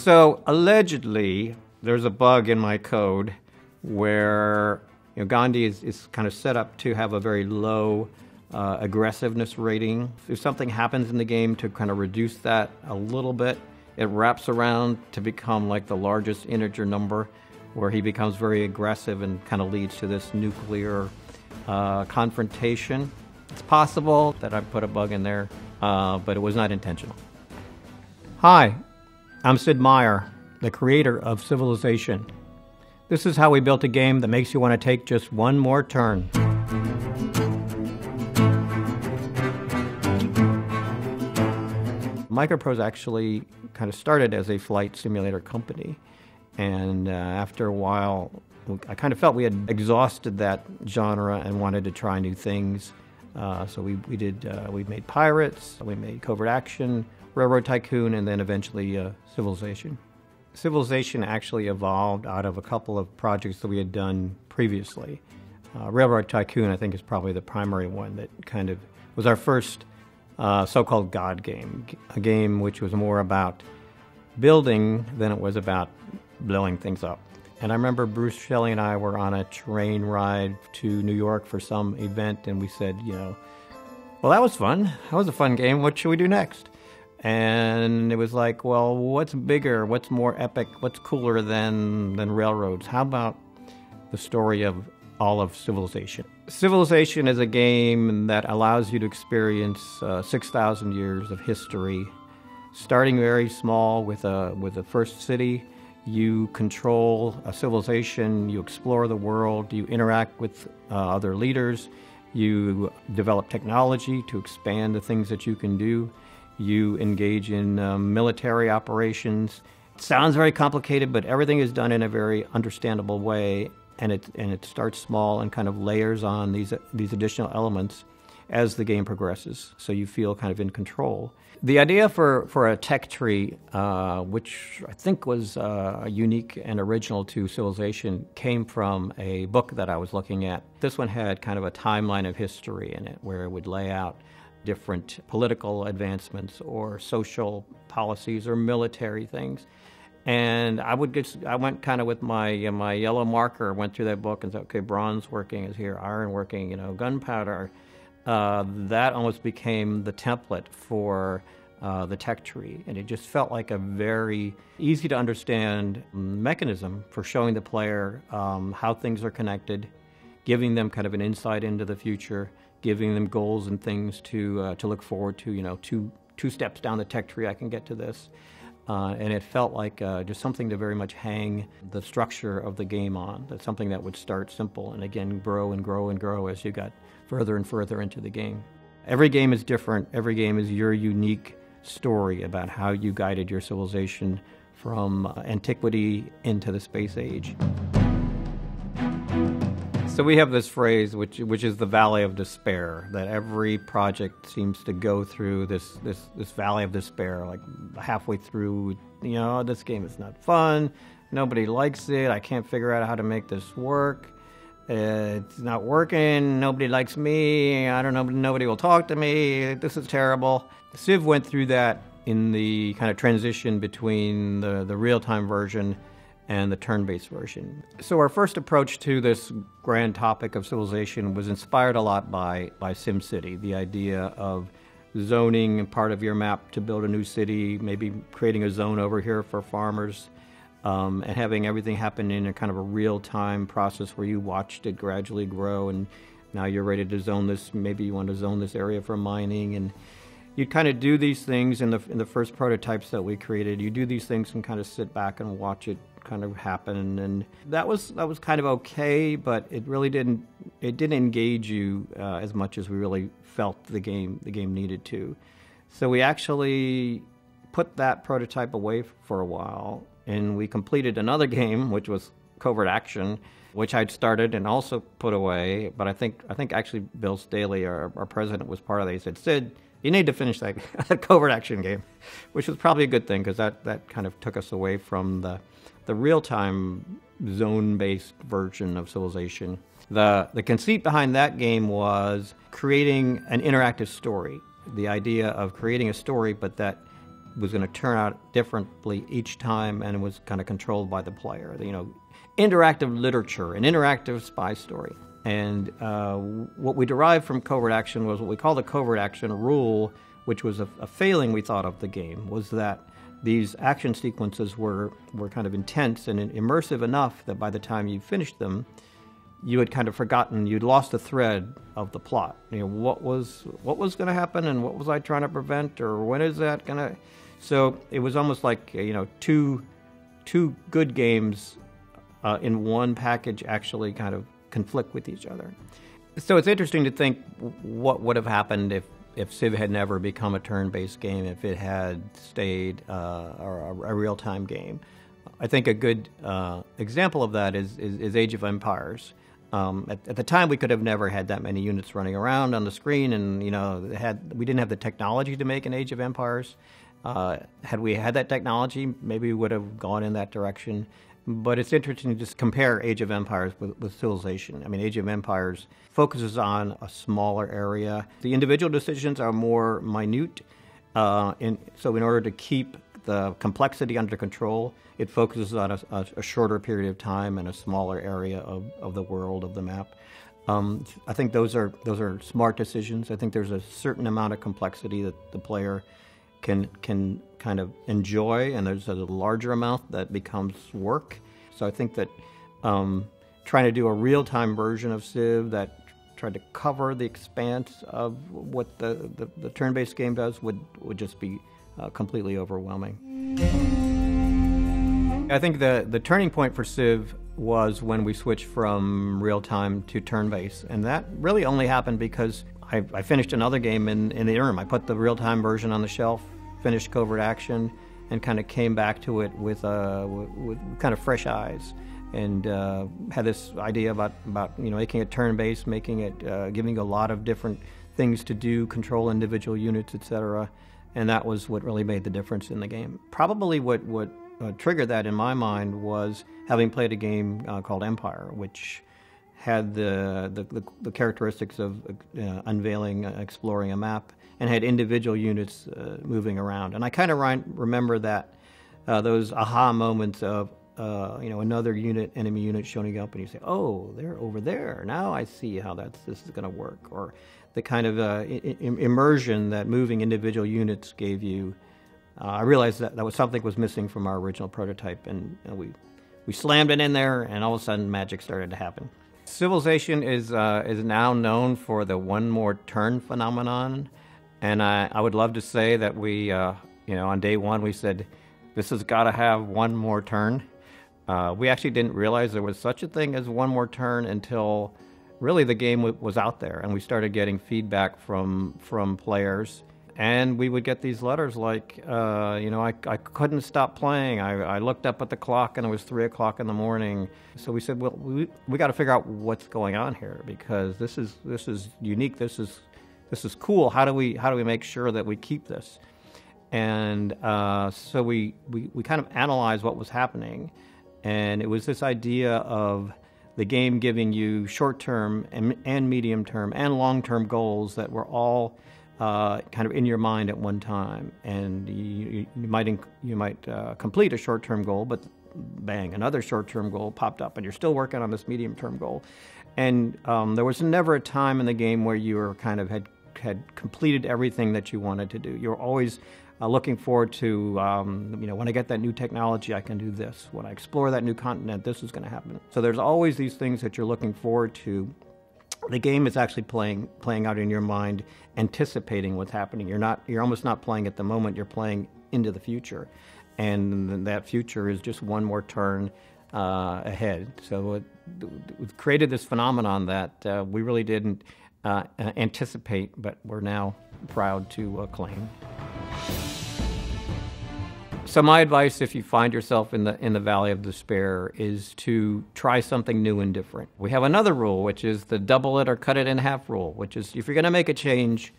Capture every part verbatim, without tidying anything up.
So allegedly, there's a bug in my code where you know, Gandhi is, is kind of set up to have a very low uh, aggressiveness rating. If something happens in the game to kind of reduce that a little bit, it wraps around to become like the largest integer number, where he becomes very aggressive and kind of leads to this nuclear uh, confrontation. It's possible that I put a bug in there, uh, but it was not intentional. Hi, I'm Sid Meier, the creator of Civilization. This is how we built a game that makes you want to take just one more turn. MicroProse actually kind of started as a flight simulator company. And uh, after a while, I kind of felt we had exhausted that genre and wanted to try new things. Uh, so we, we did, uh, we made Pirates, we made Covert Action, Railroad Tycoon, and then eventually uh, Civilization. Civilization actually evolved out of a couple of projects that we had done previously. Uh, Railroad Tycoon, I think, is probably the primary one that kind of was our first uh, so-called God game, a game which was more about building than it was about blowing things up. And I remember Bruce Shelley and I were on a train ride to New York for some event, and we said, you know, well, that was fun. That was a fun game. What should we do next? And it was like, well, what's bigger? What's more epic? What's cooler than, than railroads? How about the story of all of civilization? Civilization is a game that allows you to experience uh, six thousand years of history, starting very small with a, with the first city. You control a civilization, you explore the world, you interact with uh, other leaders, you develop technology to expand the things that you can do, you engage in uh, military operations. It sounds very complicated, but everything is done in a very understandable way, and it, and it starts small and kind of layers on these, these additional elements as the game progresses, so you feel kind of in control. The idea for, for a tech tree, uh, which I think was uh, unique and original to Civilization, came from a book that I was looking at. This one had kind of a timeline of history in it, where it would lay out different political advancements or social policies or military things. And I would just, I went kind of with my uh, my yellow marker, went through that book and said, okay, bronze working is here, iron working, you know, gunpowder. Uh, that almost became the template for uh, the tech tree, and it just felt like a very easy to understand mechanism for showing the player um, how things are connected, giving them kind of an insight into the future, giving them goals and things to uh, to look forward to. You know, two two steps down the tech tree, I can get to this, uh, and it felt like uh, just something to very much hang the structure of the game on. That's something that would start simple and again grow and grow and grow as you got further and further into the game. Every game is different. Every game is your unique story about how you guided your civilization from antiquity into the space age. So we have this phrase, which, which is the Valley of Despair, that every project seems to go through this, this, this Valley of Despair, like halfway through, you know, this game is not fun, nobody likes it, I can't figure out how to make this work. It's not working, nobody likes me, I don't know, nobody will talk to me, this is terrible. Civ went through that in the kind of transition between the, the real-time version and the turn-based version. So our first approach to this grand topic of civilization was inspired a lot by, by SimCity, the idea of zoning part of your map to build a new city, maybe creating a zone over here for farmers. Um, and having everything happen in a kind of a real-time process where you watched it gradually grow, and now you're ready to zone this, maybe you want to zone this area for mining, and you kind of do these things in the, in the first prototypes that we created. You do these things and kind of sit back and watch it kind of happen, and that was, that was kind of okay, but it really didn't, it didn't engage you uh, as much as we really felt the game, the game needed to. So we actually put that prototype away for a while, and we completed another game, which was Covert Action, which I'd started and also put away. But I think I think actually Bill Staley, our, our president, was part of that. He said, Sid, you need to finish that, that Covert Action game, which was probably a good thing, because that, that kind of took us away from the, the real-time zone-based version of Civilization. The, the conceit behind that game was creating an interactive story, the idea of creating a story, but that was going to turn out differently each time, and it was kind of controlled by the player. You know, interactive literature, an interactive spy story. And uh, what we derived from Covert Action was what we call the Covert Action rule, which was a, a failing we thought of the game, was that these action sequences were, were kind of intense and immersive enough that by the time you finished them, you had kind of forgotten, you'd lost the thread of the plot. You know, what was what was going to happen, and what was I trying to prevent, or when is that going to? So it was almost like, you know, two two good games uh, in one package actually kind of conflict with each other. So it's interesting to think what would have happened if if Civ had never become a turn-based game, if it had stayed uh, a, a real-time game. I think a good uh, example of that is, is, is Age of Empires. Um, at, at the time, we could have never had that many units running around on the screen, and you know, had we didn't have the technology to make an Age of Empires. Uh, had we had that technology, maybe we would have gone in that direction. But it's interesting to just compare Age of Empires with, with Civilization. I mean, Age of Empires focuses on a smaller area. The individual decisions are more minute, uh, and so in order to keep the complexity under control, it focuses on a, a, a shorter period of time and a smaller area of, of the world, of the map. Um, I think those are, those are smart decisions. I think there's a certain amount of complexity that the player can can kind of enjoy, and there's a larger amount that becomes work. So I think that um, trying to do a real-time version of Civ that tried to cover the expanse of what the, the, the turn-based game does would, would just be uh, completely overwhelming. I think the, the turning point for Civ was when we switched from real-time to turn-based, and that really only happened because I, I finished another game in, in the interim. I put the real-time version on the shelf, finished Covert Action, and kind of came back to it with, uh, with kind of fresh eyes, and uh, had this idea about, about you know, making it turn-based, making it, uh, giving a lot of different things to do, control individual units, et cetera. And that was what really made the difference in the game. Probably what, what uh, triggered that in my mind was having played a game uh, called Empire, which had the, the, the characteristics of uh, unveiling, uh, exploring a map, and had individual units uh, moving around. And I kind of remember that, uh, those aha moments of, uh, you know, another unit, enemy unit showing up, and you say, oh, they're over there. Now I see how that's, this is gonna work. Or the kind of uh, i- immersion that moving individual units gave you. Uh, I realized that, that was something was missing from our original prototype, and, and we, we slammed it in there, and all of a sudden magic started to happen. Civilization is uh, is now known for the one more turn phenomenon, and I, I would love to say that we, uh, you know, on day one we said, this has got to have one more turn. Uh, we actually didn't realize there was such a thing as one more turn until really the game w was out there, and we started getting feedback from from players, and we would get these letters like, uh, you know, I, I couldn't stop playing. I, I looked up at the clock and it was three o'clock in the morning. So we said, well, we, we got to figure out what's going on here, because this is this is unique. This is this is cool. How do we how do we make sure that we keep this? And uh, so we, we we kind of analyzed what was happening, and it was this idea of the game giving you short-term and, and medium-term and long-term goals that were all Uh, kind of in your mind at one time, and you, you might you might uh, complete a short-term goal, but bang, another short-term goal popped up, and you're still working on this medium-term goal. And um, there was never a time in the game where you were kind of had had completed everything that you wanted to do. You were always uh, looking forward to, um, you know, when I get that new technology, I can do this. When I explore that new continent, this is going to happen. So there's always these things that you're looking forward to. The game is actually playing playing out in your mind, anticipating what's happening. You're not you're almost not playing at the moment. You're playing into the future, and that future is just one more turn uh, ahead. So it, we've created this phenomenon that uh, we really didn't uh, anticipate, but we're now proud to uh, claim. So my advice, if you find yourself in the in the valley of despair, is to try something new and different. We have another rule, which is the double it or cut it in half rule, which is if you're going to make a change,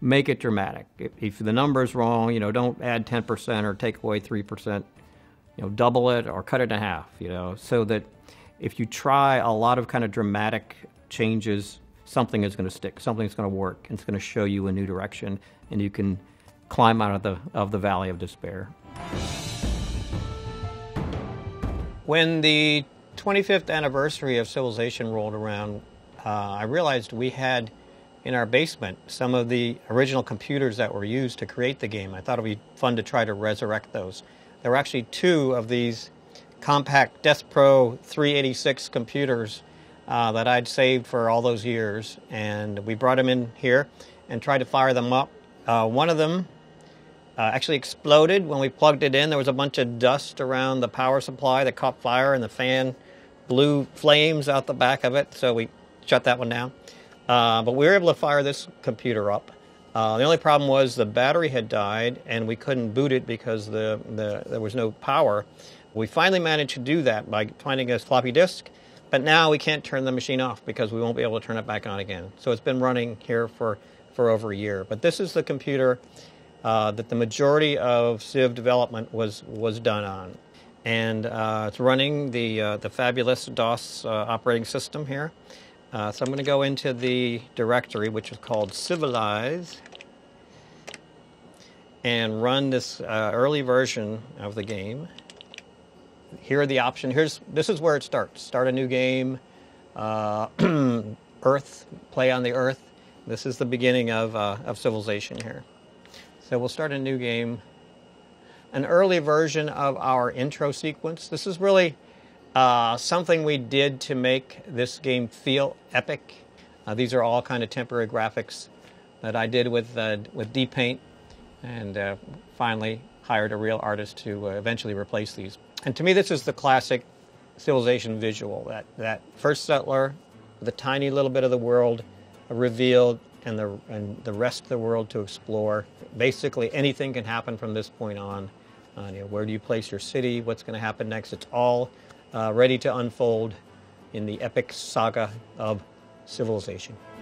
make it dramatic. If, if the number's wrong, you know, don't add ten percent or take away three percent. You know, double it or cut it in half. You know, so that if you try a lot of kind of dramatic changes, something is going to stick. Something's going to work. And it's going to show you a new direction, and you can climb out of the, of the valley of despair. When the twenty-fifth anniversary of Civilization rolled around, uh, I realized we had in our basement some of the original computers that were used to create the game. I thought it would be fun to try to resurrect those. There were actually two of these Compaq Deskpro three eighty-six computers uh, that I'd saved for all those years, and we brought them in here and tried to fire them up. Uh, one of them uh, actually exploded when we plugged it in. There was a bunch of dust around the power supply that caught fire, and the fan blew flames out the back of it, so we shut that one down. Uh, but we were able to fire this computer up. Uh, the only problem was the battery had died, and we couldn't boot it because the, the, there was no power. We finally managed to do that by finding a floppy disk, but now we can't turn the machine off because we won't be able to turn it back on again. So it's been running here for, for over a year. But this is the computer uh, that the majority of Civ development was, was done on. And uh, it's running the, uh, the fabulous DOS uh, operating system here. Uh, so I'm going to go into the directory, which is called Civilize, and run this uh, early version of the game. Here are the options. Here's, this is where it starts. Start a new game, uh, Earth, play on the Earth. This is the beginning of, uh, of Civilization here. So we'll start a new game. An early version of our intro sequence. This is really Uh, something we did to make this game feel epic. Uh, these are all kind of temporary graphics that I did with, uh, with D-Paint, and uh, finally hired a real artist to uh, eventually replace these. And to me, this is the classic Civilization visual, that, that first settler with a tiny little bit of the world revealed and the, and the rest of the world to explore. Basically, anything can happen from this point on. Uh, you know, where do you place your city? What's going to happen next? It's all Uh, ready to unfold in the epic saga of Civilization.